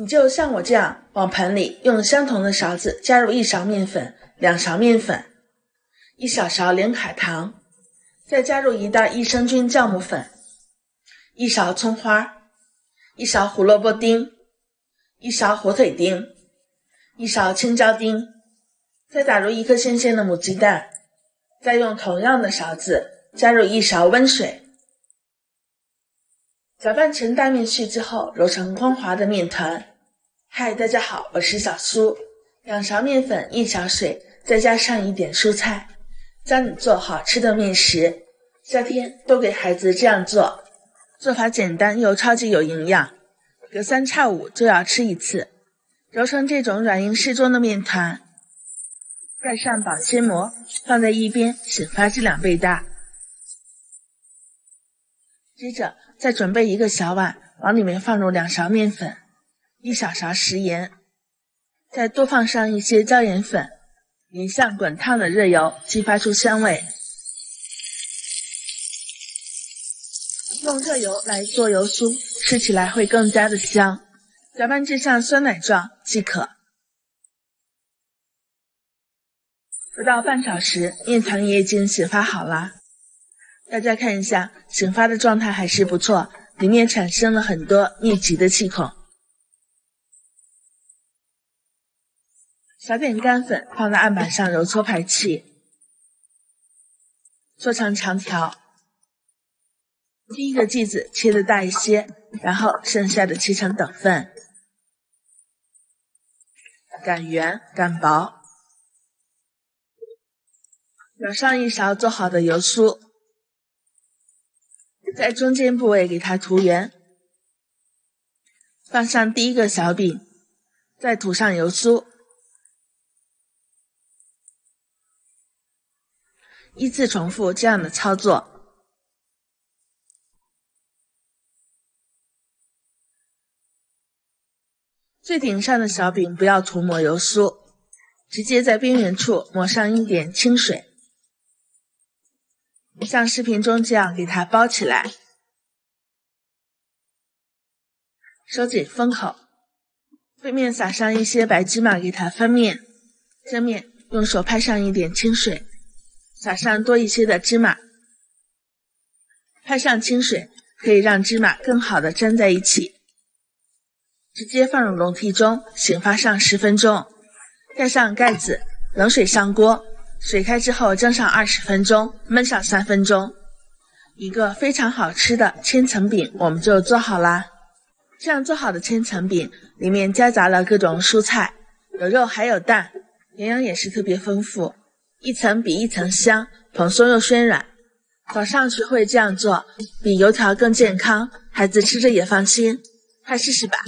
你就像我这样，往盆里用相同的勺子加入1勺面粉、2勺面粉、1小勺零卡糖，再加入1袋益生菌酵母粉、1勺葱花、1勺胡萝卜丁、1勺火腿丁、1勺青椒丁，再打入1颗新鲜的母鸡蛋，再用同样的勺子加入1勺温水。搅拌成大面絮之后，揉成光滑的面团。嗨，大家好，我是小苏。2勺面粉，1勺水，再加上1点蔬菜，教你做好吃的面食。夏天都给孩子这样做，做法简单又超级有营养，隔3差5就要吃一次。揉成这种软硬适中的面团，盖上保鲜膜，放在一边，醒发至2倍大。接着再准备1个小碗，往里面放入2勺面粉、1小勺食盐，再多放上一些椒盐粉，淋上滚烫的热油，激发出香味。用热油来做油酥，吃起来会更加的香。搅拌至像酸奶状即可。不到半小时，面团也已经醒发好啦。大家看一下，醒发的状态还是不错，里面产生了很多密集的气孔。撒点干粉放在案板上揉搓排气，做成长条。第1个剂子切的大一些，然后剩下的切成等份，擀圆擀薄。舀上1勺做好的油酥，在中间部位给它涂圆，放上第1个小饼，再涂上油酥，依次重复这样的操作。最顶上的小饼不要涂抹油酥，直接在边缘处抹上1点清水。像视频中这样给它包起来，收紧封口，背面撒上一些白芝麻给它翻面，正面用手拍上1点清水，撒上多一些的芝麻，拍上清水可以让芝麻更好的粘在一起。直接放入笼屉中醒发上10分钟，盖上盖子，冷水上锅。水开之后蒸上20分钟，焖上3分钟。一个非常好吃的千层饼我们就做好啦。这样做好的千层饼里面夹杂了各种蔬菜，有肉还有蛋，营养也是特别丰富，一层比一层香，蓬松又暄软。早上学会这样做，比油条更健康，孩子吃着也放心。快试试吧。